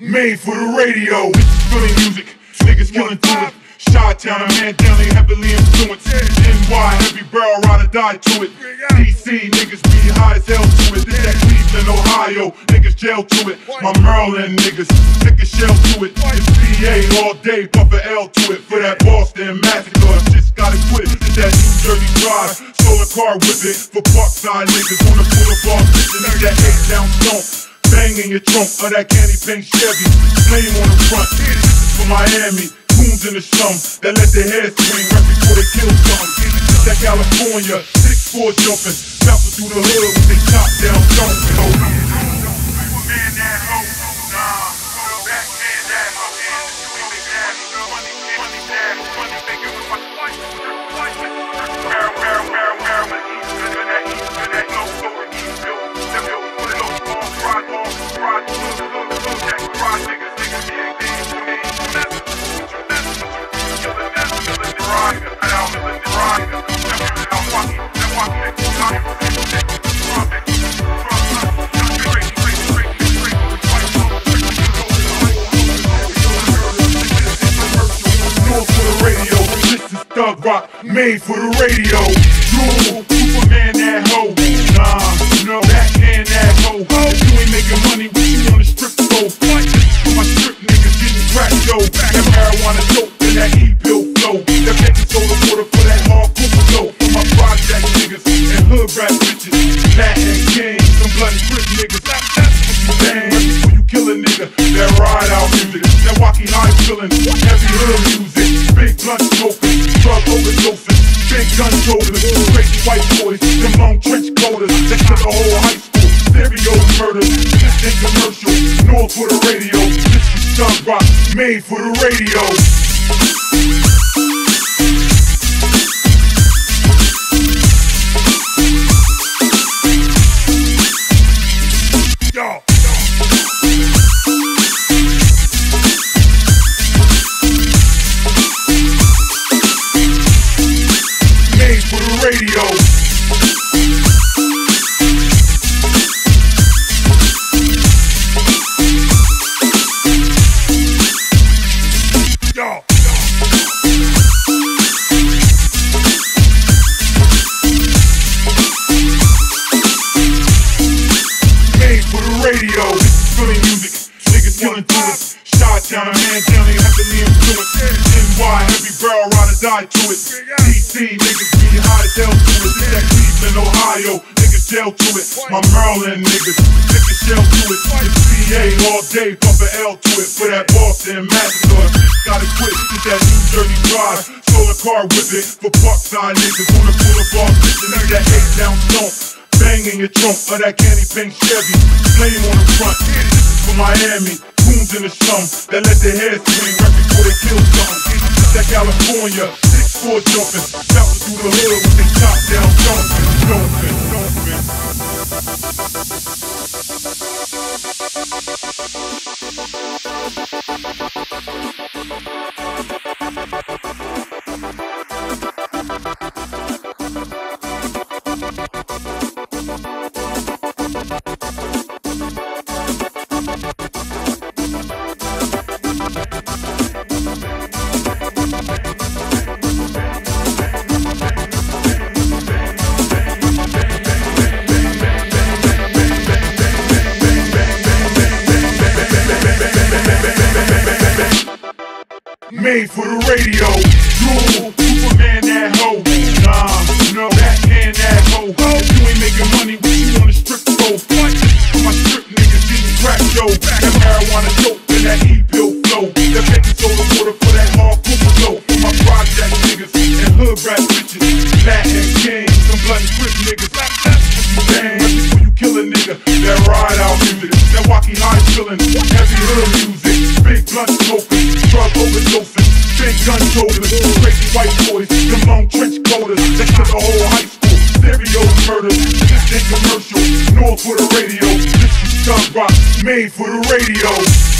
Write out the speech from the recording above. Made for the radio. Feeling music, niggas killing through it. Chi-town, a man down, they heavily influenced. NY, every barrel rider died to it. DC, niggas be high as hell to it. This that Cleveland, Ohio, niggas jail to it. My Maryland niggas, take a shell to it. It's PA all day, puff a L to it. For that Boston massacre, just gotta quit it. It's that New Jersey drive, solar car with it. For Parkside niggas on the boulevard, it's that A-Town stomp. Bang in your trunk of that candy pink Chevy. Flame on the front, this is for Miami. Coons in the slum, that let their head swing right before they kill something. It's that California, 6'4" jumping, bouncing through the hood with they top down jumping. Oh, man, that hoe, nah, back man, that hoe, you ain't make that, money, that, money, they give it my life, that no over east, that bill, put it on, Thug rock, made for the radio. True, Superman that hoe. Nah, no, backhand that hoe. You ain't making money when you on the strip pole. My strip niggas getting crack, yo. That marijuana dope and that E-pill flow. That making soda water for that hard cooper dope. For my project niggas and hood rap bitches. Latin gangs, some bloody grip niggas. That's what you bang. Before you kill a nigga, that ride out music. That walkie high feeling, heavy hood music. Big blunt smoking. Drug overdoses, big gun shoulders, crazy white boys, them long trench coaters, they took the whole high school, stereo murders, this ain't commercial, north for the radio, this is Thug Rock, made for the radio. Chi-town, a man down, they heavily influenced. NY, every barrel rider died to it. DC, niggas be high as hell to it. It's that Cleveland, Ohio, niggas jail to it. My Maryland niggas, niggas shell to it. It's PA all day, pump an L to it. For that Boston massacre, gotta quit. It's that New Jersey drive, solar car with it. For Parkside niggas on the boulevard, bitchin' it's that A-Town stomp. Bang in your trunk of that candy pink Chevy. Flame on the front, this is for Miami. Coons in the slum, that let their heads swing right before they kill something. It's that California, 6'4" jumping, bouncing through the hood with they top down jumping. Made for the radio. True, Superman that hoe. Nah, no, backhand that hoe. You ain't making money when you on the strip pole. My strip niggas getting crack, yo. That marijuana dope and that E-pill flow. That making soda water for that hard cooper dope. For my project niggas and hood rap bitches. Latin gangs, some bloody grip niggas. That's what you bang. Right before you kill a nigga, that ride out music. That walkie high feeling, heavy hood music. Big blunt smoking, drug overdose. Gun shoulders, crazy white boys, them long trench coaters, they took the whole high school, stereo murders, this ain't commercial, north for the radio, this is Thug Rock, made for the radio.